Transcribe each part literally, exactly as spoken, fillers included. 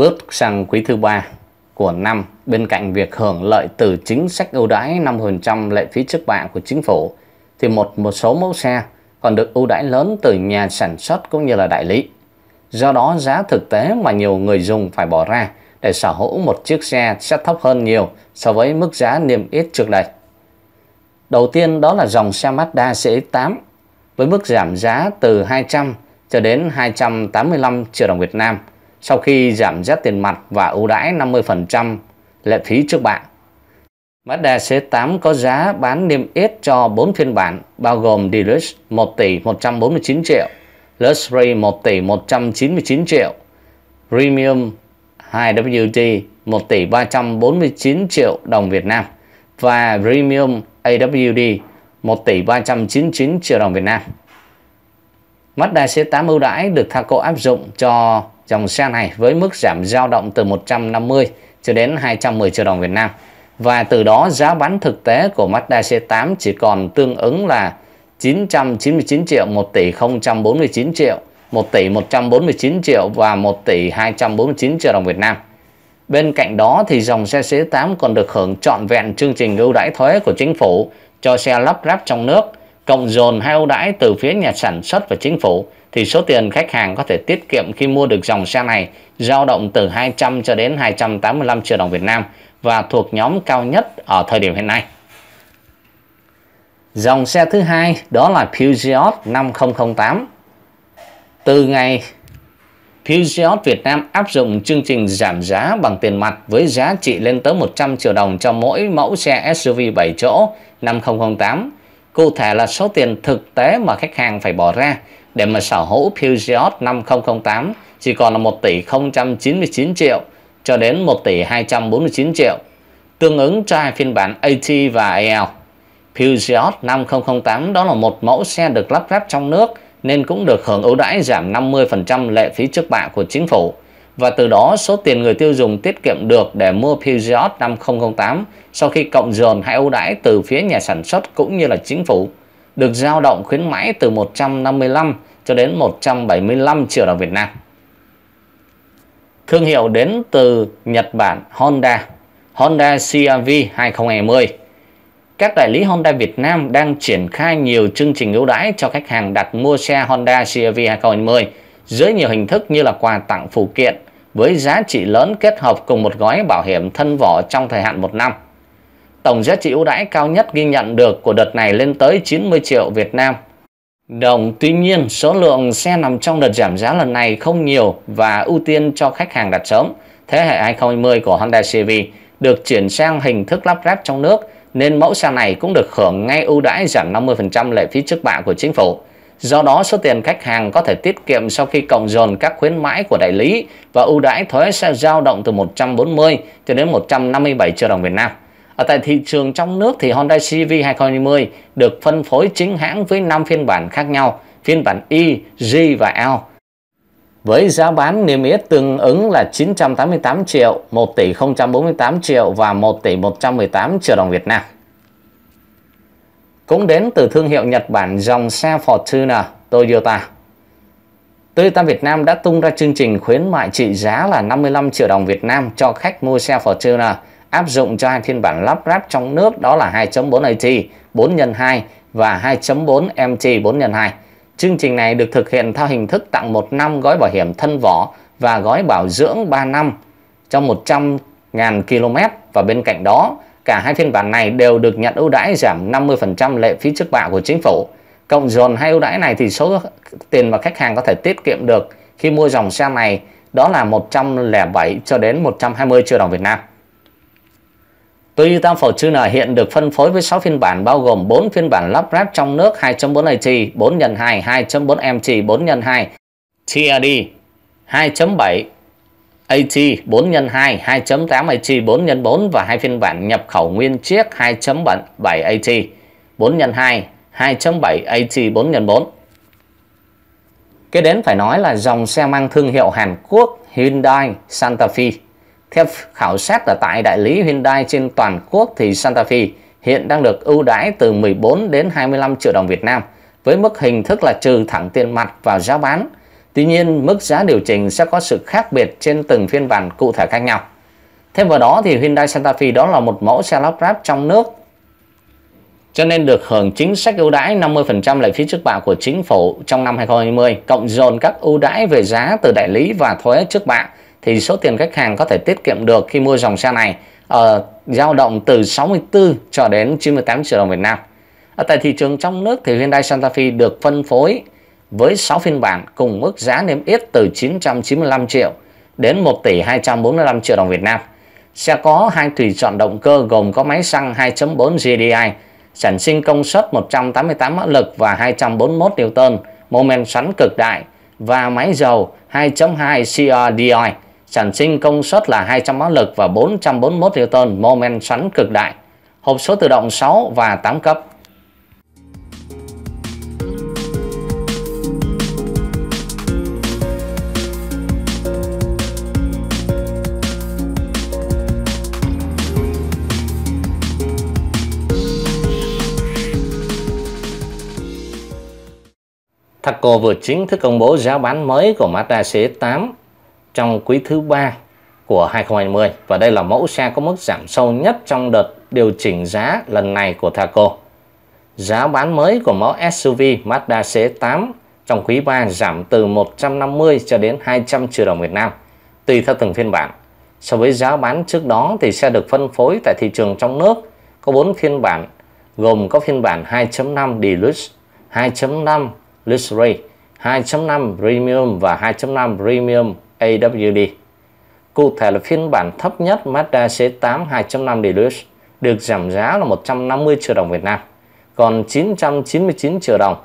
bước sang quý thứ ba của năm, bên cạnh việc hưởng lợi từ chính sách ưu đãi năm phần trăm lệ phí trước bạ của chính phủ, thì một một số mẫu xe còn được ưu đãi lớn từ nhà sản xuất cũng như là đại lý. Do đó, giá thực tế mà nhiều người dùng phải bỏ ra để sở hữu một chiếc xe sẽ thấp hơn nhiều so với mức giá niêm yết trước đây. Đầu tiên đó là dòng xe Mazda xê ích tám với mức giảm giá từ hai trăm cho đến hai trăm tám mươi lăm triệu đồng Việt Nam sau khi giảm giá tiền mặt và ưu đãi năm mươi phần trăm lệ phí trước bạ. Mazda xê ích tám có giá bán niêm yết cho bốn phiên bản bao gồm Deluxe một tỷ một trăm bốn mươi chín triệu, Luxury một tỷ một trăm chín mươi chín triệu, Premium hát đê em i một tỷ ba trăm bốn mươi chín triệu đồng Việt Nam và Premium a vê đê một tỷ ba trăm chín mươi chín triệu đồng Việt Nam. Mazda xê ích tám ưu đãi được Thaco áp dụng cho dòng xe này với mức giảm dao động từ một trăm năm mươi cho đến hai trăm mười triệu đồng Việt Nam, và từ đó giá bán thực tế của Mazda xê ích tám chỉ còn tương ứng là chín trăm chín mươi chín triệu, một tỷ không trăm bốn mươi chín triệu, một tỷ một trăm bốn mươi chín triệu và một tỷ hai trăm bốn mươi chín triệu đồng Việt Nam. Bên cạnh đó thì dòng xe xê ích tám còn được hưởng trọn vẹn chương trình ưu đãi thuế của chính phủ cho xe lắp ráp trong nước, cộng dồn hai ưu đãi từ phía nhà sản xuất và chính phủ thì số tiền khách hàng có thể tiết kiệm khi mua được dòng xe này dao động từ hai trăm cho đến hai trăm tám mươi lăm triệu đồng Việt Nam và thuộc nhóm cao nhất ở thời điểm hiện nay. Dòng xe thứ hai đó là Peugeot năm không không tám. Từ ngày Peugeot Việt Nam áp dụng chương trình giảm giá bằng tiền mặt với giá trị lên tới một trăm triệu đồng cho mỗi mẫu xe ét u vê bảy chỗ năm không không tám. Cụ thể là số tiền thực tế mà khách hàng phải bỏ ra để mà sở hữu Peugeot năm không không tám chỉ còn là một tỷ không trăm chín mươi chín triệu cho đến một tỷ hai trăm bốn mươi chín triệu, tương ứng cho hai phiên bản a tê và a lờ. Peugeot năm không không tám đó là một mẫu xe được lắp ráp trong nước nên cũng được hưởng ưu đãi giảm năm mươi phần trăm lệ phí trước bạ của chính phủ, và từ đó số tiền người tiêu dùng tiết kiệm được để mua Peugeot năm không không tám sau khi cộng dồn hai ưu đãi từ phía nhà sản xuất cũng như là chính phủ được dao động khuyến mãi từ một trăm năm mươi lăm cho đến một trăm bảy mươi lăm triệu đồng Việt Nam. Thương hiệu đến từ Nhật Bản Honda, Honda xê rờ-V hai không hai không. Các đại lý Honda Việt Nam đang triển khai nhiều chương trình ưu đãi cho khách hàng đặt mua xe Honda xê rờ-V hai không hai không dưới nhiều hình thức như là quà tặng phụ kiện với giá trị lớn kết hợp cùng một gói bảo hiểm thân vỏ trong thời hạn một năm. Tổng giá trị ưu đãi cao nhất ghi nhận được của đợt này lên tới chín mươi triệu Việt Nam đồng. Tuy nhiên, số lượng xe nằm trong đợt giảm giá lần này không nhiều và ưu tiên cho khách hàng đặt sớm. Thế hệ hai không hai không của Honda xê rờ-V được chuyển sang hình thức lắp ráp trong nước nên mẫu xe này cũng được hưởng ngay ưu đãi giảm năm mươi phần trăm lệ phí trước bạ của chính phủ. Do đó, số tiền khách hàng có thể tiết kiệm sau khi cộng dồn các khuyến mãi của đại lý và ưu đãi thuế sẽ dao động từ một trăm bốn mươi cho đến một trăm năm mươi bảy triệu đồng Việt Nam. Ở tại thị trường trong nước thì Honda xê rờ-V hai không hai không được phân phối chính hãng với năm phiên bản khác nhau, phiên bản E, G và L, với giá bán niêm yết tương ứng là chín trăm tám mươi tám triệu, một tỷ không trăm bốn mươi tám triệu và một tỷ một trăm mười tám triệu đồng Việt Nam. Cũng đến từ thương hiệu Nhật Bản dòng xe Fortuner Toyota. Toyota Việt Nam đã tung ra chương trình khuyến mại trị giá là năm mươi lăm triệu đồng Việt Nam cho khách mua xe Fortuner, áp dụng cho hai phiên bản lắp ráp trong nước đó là hai chấm bốn a tê bốn nhân hai và hai chấm bốn em tê bốn nhân hai. Chương trình này được thực hiện theo hình thức tặng một năm gói bảo hiểm thân vỏ và gói bảo dưỡng ba năm trong một trăm nghìn ki lô mét, và bên cạnh đó cả hai phiên bản này đều được nhận ưu đãi giảm năm mươi phần trăm lệ phí trước bạ của chính phủ. Cộng dồn hai ưu đãi này thì số tiền mà khách hàng có thể tiết kiệm được khi mua dòng xe này đó là một trăm lẻ bảy cho đến một trăm hai mươi triệu đồng Việt Nam. Toyota Fortuner hiện được phân phối với sáu phiên bản bao gồm bốn phiên bản lắp ráp trong nước hai chấm bốn a tê bốn nhân hai, hai chấm bốn em tê bốn nhân hai, tê rờ đê hai chấm bảy a tê bốn nhân hai, hai chấm tám a tê bốn nhân bốn và hai phiên bản nhập khẩu nguyên chiếc hai chấm bảy a tê bốn nhân hai, hai chấm bảy a tê bốn nhân bốn. Kế đến phải nói là dòng xe mang thương hiệu Hàn Quốc Hyundai Santa Fe. Theo khảo sát ở tại đại lý Hyundai trên toàn quốc thì Santa Fe hiện đang được ưu đãi từ mười bốn đến hai mươi lăm triệu đồng Việt Nam với mức hình thức là trừ thẳng tiền mặt vào giá bán. Tuy nhiên, mức giá điều chỉnh sẽ có sự khác biệt trên từng phiên bản cụ thể khác nhau. Thêm vào đó thì Hyundai Santa Fe đó là một mẫu xe lắp ráp trong nước, cho nên được hưởng chính sách ưu đãi năm mươi phần trăm lệ phí trước bạ của chính phủ trong năm hai không hai không, cộng dồn các ưu đãi về giá từ đại lý và thuế trước bạ, thì số tiền khách hàng có thể tiết kiệm được khi mua dòng xe này ở dao động từ sáu mươi tư cho đến chín mươi tám triệu đồng Việt Nam. Ở tại thị trường trong nước thì Hyundai Santa Fe được phân phối với sáu phiên bản cùng mức giá niêm yết từ chín trăm chín mươi lăm triệu đến một tỷ hai trăm bốn mươi lăm triệu đồng Việt Nam. Xe có hai tùy chọn động cơ gồm có máy xăng hai chấm bốn giê đê i, sản sinh công suất một trăm tám mươi tám mã lực và hai trăm bốn mươi mốt Newton, mô men xoắn cực đại, và máy dầu hai chấm hai xê rờ vê, sản sinh công suất là hai trăm mã lực và bốn trăm bốn mươi mốt Newton, mô men xoắn cực đại, hộp số tự động sáu và tám cấp. Thaco vừa chính thức công bố giá bán mới của Mazda xê ích tám trong quý thứ ba của hai không hai không, và đây là mẫu xe có mức giảm sâu nhất trong đợt điều chỉnh giá lần này của Thaco. Giá bán mới của mẫu ét u vê Mazda xê ích tám trong quý ba giảm từ một trăm năm mươi cho đến hai trăm triệu đồng Việt Nam, tùy theo từng phiên bản. So với giá bán trước đó thì xe được phân phối tại thị trường trong nước có bốn phiên bản, gồm có phiên bản hai chấm năm Deluxe, hai chấm năm Luxury, hai chấm năm Premium và hai chấm năm Premium a vê đê. Cụ thể là phiên bản thấp nhất Mazda xê ích tám hai chấm năm Deluxe được giảm giá là một trăm năm mươi triệu đồng Việt Nam, còn chín trăm chín mươi chín triệu đồng.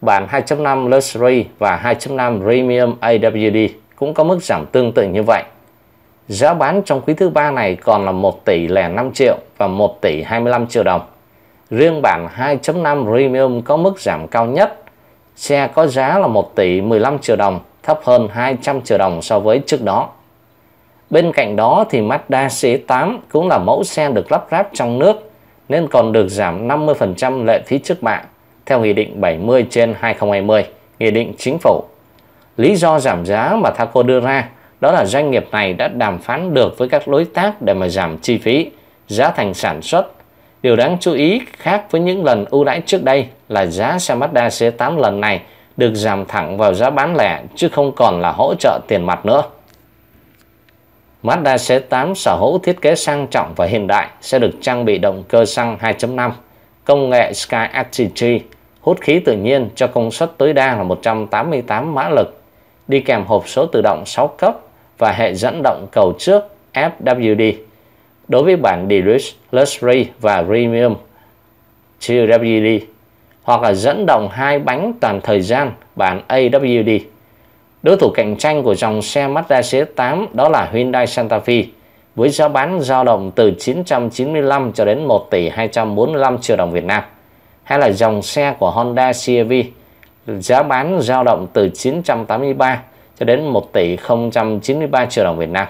Bản hai chấm năm Luxury và hai chấm năm Premium a vê đê cũng có mức giảm tương tự như vậy. Giá bán trong quý thứ ba này còn là một tỷ không năm triệu và một tỷ hai mươi lăm triệu đồng. Riêng bản hai chấm năm Premium có mức giảm cao nhất. Xe có giá là một tỷ mười lăm triệu đồng, thấp hơn hai trăm triệu đồng so với trước đó. Bên cạnh đó thì Mazda xê ích tám cũng là mẫu xe được lắp ráp trong nước nên còn được giảm năm mươi phần trăm lệ phí trước bạ theo Nghị định bảy mươi trên hai không hai không, Nghị định Chính phủ. Lý do giảm giá mà Thaco đưa ra đó là doanh nghiệp này đã đàm phán được với các đối tác để mà giảm chi phí, giá thành sản xuất. Điều đáng chú ý khác với những lần ưu đãi trước đây là giá xe Mazda xê ích tám lần này được giảm thẳng vào giá bán lẻ chứ không còn là hỗ trợ tiền mặt nữa. Mazda xê ích tám sở hữu thiết kế sang trọng và hiện đại, sẽ được trang bị động cơ xăng hai chấm năm, công nghệ SkyActiv-G, hút khí tự nhiên cho công suất tối đa là một trăm tám mươi tám mã lực, đi kèm hộp số tự động sáu cấp và hệ dẫn động cầu trước ép vê đê. Đối với bản Deluxe, Luxury và Premium xê rờ vê, hoặc là dẫn động hai bánh toàn thời gian bản a vê đê. Đối thủ cạnh tranh của dòng xe Mazda xê ích tám đó là Hyundai Santa Fe với giá bán dao động từ chín trăm chín mươi lăm cho đến một tỷ hai trăm bốn mươi lăm triệu đồng Việt Nam, hay là dòng xe của Honda xê rờ-V giá bán dao động từ chín trăm tám mươi ba cho đến một tỷ không chín mươi ba triệu đồng Việt Nam.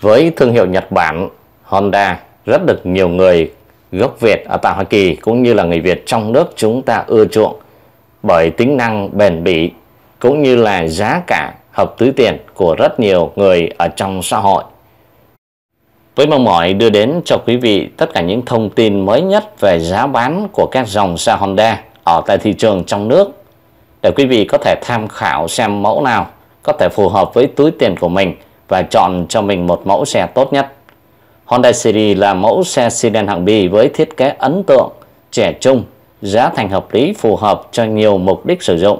Với thương hiệu Nhật Bản, Honda rất được nhiều người gốc Việt ở tại Hoa Kỳ cũng như là người Việt trong nước chúng ta ưa chuộng bởi tính năng bền bỉ cũng như là giá cả hợp túi tiền của rất nhiều người ở trong xã hội. Với mong mỏi đưa đến cho quý vị tất cả những thông tin mới nhất về giá bán của các dòng xe Honda ở tại thị trường trong nước, để quý vị có thể tham khảo xem mẫu nào có thể phù hợp với túi tiền của mình và chọn cho mình một mẫu xe tốt nhất. Honda City là mẫu xe sedan hạng B với thiết kế ấn tượng, trẻ trung, giá thành hợp lý phù hợp cho nhiều mục đích sử dụng,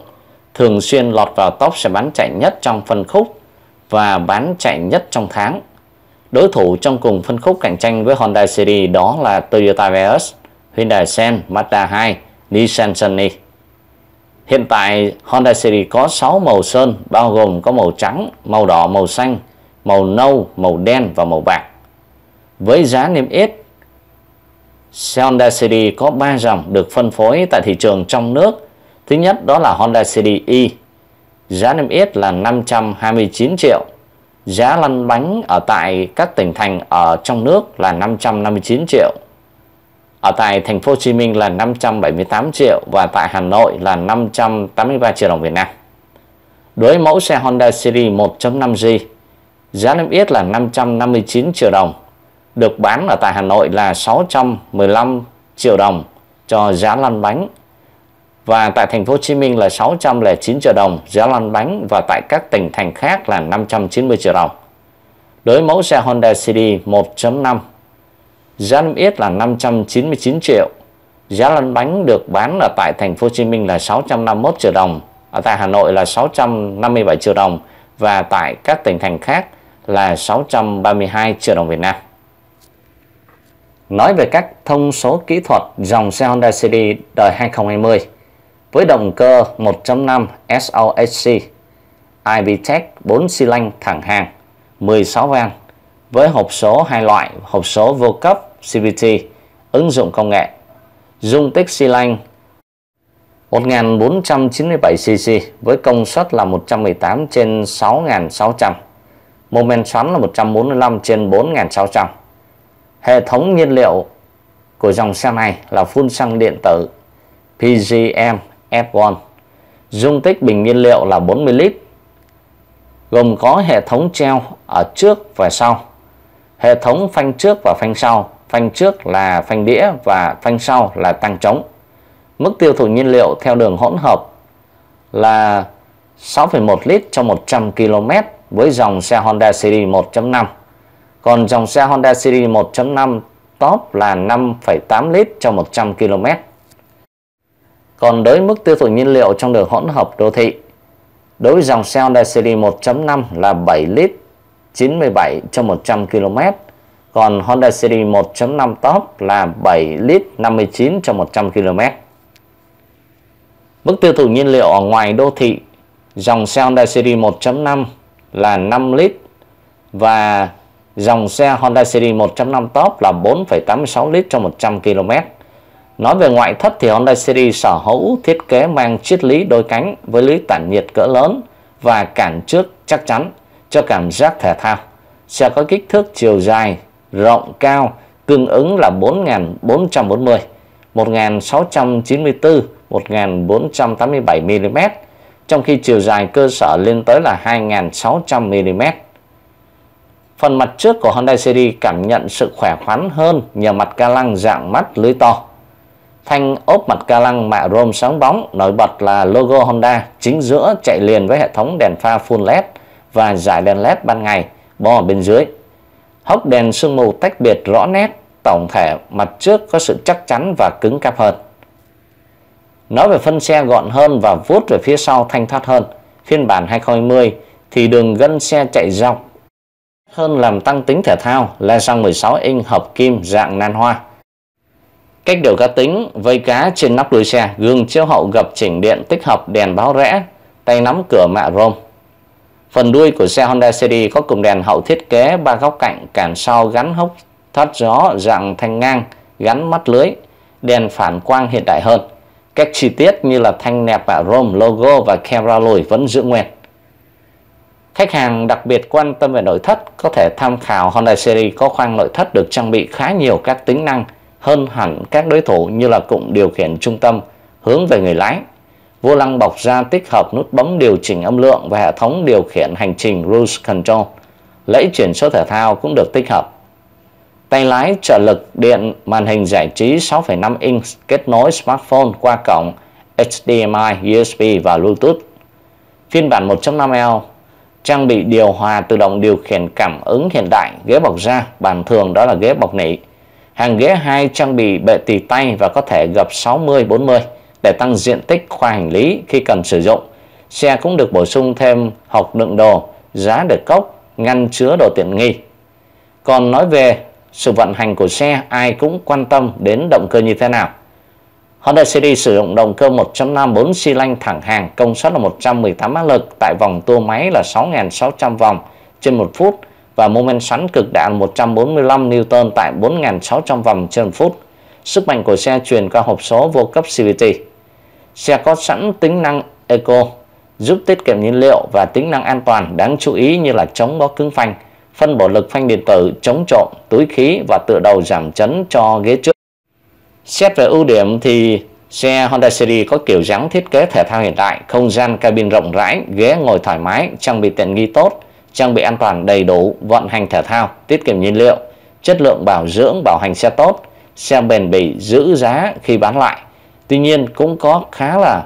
thường xuyên lọt vào top xe bán chạy nhất trong phân khúc và bán chạy nhất trong tháng. Đối thủ trong cùng phân khúc cạnh tranh với Honda City đó là Toyota Vios, Hyundai Accent, Mazda hai, Nissan Sunny. Hiện tại Honda City có sáu màu sơn bao gồm có màu trắng, màu đỏ, màu xanh, màu nâu, màu đen và màu bạc. Với giá niêm yết, xe Honda xê rờ có ba dòng được phân phối tại thị trường trong nước Thứ nhất đó là Honda City, giá niêm yết là năm trăm hai mươi chín triệu. Giá lăn bánh ở tại các tỉnh thành ở trong nước là năm trăm năm mươi chín triệu. Ở tại thành phố Hồ Chí Minh là năm trăm bảy mươi tám triệu và tại Hà Nội là năm trăm tám mươi ba triệu đồng Việt Nam. Đối với mẫu xe Honda City một chấm năm G, giá niêm yết là năm trăm năm mươi chín triệu đồng, được bán ở tại Hà Nội là sáu trăm mười lăm triệu đồng cho giá lăn bánh và tại thành phố Hồ Chí Minh là sáu trăm lẻ chín triệu đồng giá lăn bánh và tại các tỉnh thành khác là năm trăm chín mươi triệu đồng. Đối với mẫu xe Honda City một chấm năm, giá niêm yết là năm trăm chín mươi chín triệu, giá lăn bánh được bán ở tại thành phố Hồ Chí Minh là sáu trăm năm mươi mốt triệu đồng, ở tại Hà Nội là sáu trăm năm mươi bảy triệu đồng và tại các tỉnh thành khác là sáu trăm ba mươi hai triệu đồng Việt Nam. Nói về các thông số kỹ thuật dòng xe Honda City đời hai không hai không với động cơ một chấm năm ét o hát xê, i vê tech bốn xi lanh thẳng hàng, mười sáu van với hộp số hai loại, hộp số vô cấp xê vê tê, ứng dụng công nghệ, dung tích xi lanh một nghìn bốn trăm chín mươi bảy xi xi với công suất là một trăm mười tám trên sáu nghìn sáu trăm, mô men xoắn là một trăm bốn mươi lăm trên bốn nghìn sáu trăm. Hệ thống nhiên liệu của dòng xe này là phun xăng điện tử pê giê em ép một. Dung tích bình nhiên liệu là bốn mươi lít, gồm có hệ thống treo ở trước và sau, hệ thống phanh trước và phanh sau, phanh trước là phanh đĩa và phanh sau là tăng trống. Mức tiêu thụ nhiên liệu theo đường hỗn hợp là sáu phẩy một lít cho một trăm ki lô mét với dòng xe Honda City một chấm năm. Còn dòng xe Honda City một chấm năm top là năm phẩy tám lít cho một trăm ki lô mét. Còn đối với mức tiêu thụ nhiên liệu trong đường hỗn hợp đô thị, đối với dòng xe Honda City một chấm năm là bảy lít chín mươi bảy cho một trăm ki lô mét. Còn Honda City một chấm năm top là bảy lít năm mươi chín cho một trăm ki lô mét. Mức tiêu thụ nhiên liệu ở ngoài đô thị, dòng xe Honda City một chấm năm là năm lít và dòng xe Honda City một chấm năm top là bốn phẩy tám mươi sáu lít cho một trăm ki lô mét. Nói về ngoại thất thì Honda City sở hữu thiết kế mang triết lý đôi cánh với lưới tản nhiệt cỡ lớn và cản trước chắc chắn cho cảm giác thể thao. Xe có kích thước chiều dài, rộng, cao tương ứng là bốn nghìn bốn trăm bốn mươi, một nghìn sáu trăm chín mươi tư, một nghìn bốn trăm tám mươi bảy mi li mét, trong khi chiều dài cơ sở lên tới là hai nghìn sáu trăm mi li mét. Phần mặt trước của Honda City cảm nhận sự khỏe khoắn hơn nhờ mặt ca lăng dạng mắt lưới to. Thanh ốp mặt ca lăng mạ rôm sáng bóng, nổi bật là logo Honda chính giữa chạy liền với hệ thống đèn pha full led và dải đèn led ban ngày bó ở bên dưới. Hốc đèn sương mù tách biệt rõ nét, tổng thể mặt trước có sự chắc chắn và cứng cáp hơn. Nói về phân xe gọn hơn và vuốt về phía sau thanh thoát hơn, phiên bản hai không hai không thì đường gân xe chạy dọc hơn làm tăng tính thể thao, la răng mười sáu inch hợp kim dạng nan hoa. Cách điều cá tính, vây cá trên nắp đuôi xe, gương chiếu hậu gập chỉnh điện tích hợp đèn báo rẽ, tay nắm cửa mạ rôm. Phần đuôi của xe Honda City có cụm đèn hậu thiết kế ba góc cạnh, cản sau gắn hốc thoát gió dạng thanh ngang, gắn mắt lưới, đèn phản quang hiện đại hơn. Các chi tiết như là thanh nẹp mạ rôm, logo và camera lùi vẫn giữ nguyên. Khách hàng đặc biệt quan tâm về nội thất có thể tham khảo Honda City có khoang nội thất được trang bị khá nhiều các tính năng hơn hẳn các đối thủ như là cụm điều khiển trung tâm hướng về người lái, vô lăng bọc da tích hợp nút bấm điều chỉnh âm lượng và hệ thống điều khiển hành trình Cruise Control, lẫy chuyển số thể thao cũng được tích hợp. Tay lái trợ lực điện, màn hình giải trí sáu phẩy năm inch kết nối smartphone qua cổng hát đê em i, u ét bê và Bluetooth. Phiên bản một chấm năm L trang bị điều hòa tự động điều khiển cảm ứng hiện đại, ghế bọc da, bàn thường đó là ghế bọc nỉ. Hàng ghế hai trang bị bệ tì tay và có thể gập sáu mươi bốn mươi để tăng diện tích khoa hành lý khi cần sử dụng. Xe cũng được bổ sung thêm hộc đựng đồ, giá để cốc, ngăn chứa đồ tiện nghi. Còn nói về sự vận hành của xe, ai cũng quan tâm đến động cơ như thế nào. Honda City sử dụng động cơ một chấm năm bốn xi lanh thẳng hàng, công suất là một trăm mười tám mã lực, tại vòng tua máy là sáu nghìn sáu trăm vòng trên một phút và mô men xoắn cực đại một trăm bốn mươi lăm niu-tơn tại bốn nghìn sáu trăm vòng trên một phút. Sức mạnh của xe truyền qua hộp số vô cấp xê vê tê. Xe có sẵn tính năng Eco giúp tiết kiệm nhiên liệu và tính năng an toàn đáng chú ý như là chống bó cứng phanh, phân bổ lực phanh điện tử, chống trộm, túi khí và tựa đầu giảm chấn cho ghế trước. Xét về ưu điểm thì xe Honda City có kiểu dáng thiết kế thể thao hiện đại, không gian cabin rộng rãi, ghế ngồi thoải mái, trang bị tiện nghi tốt, trang bị an toàn đầy đủ, vận hành thể thao, tiết kiệm nhiên liệu, chất lượng bảo dưỡng bảo hành xe tốt, xe bền bỉ, giữ giá khi bán lại. Tuy nhiên cũng có khá là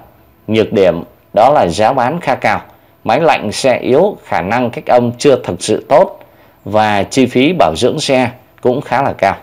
nhược điểm, đó là giá bán khá cao, máy lạnh xe yếu, khả năng cách âm chưa thực sự tốt và chi phí bảo dưỡng xe cũng khá là cao.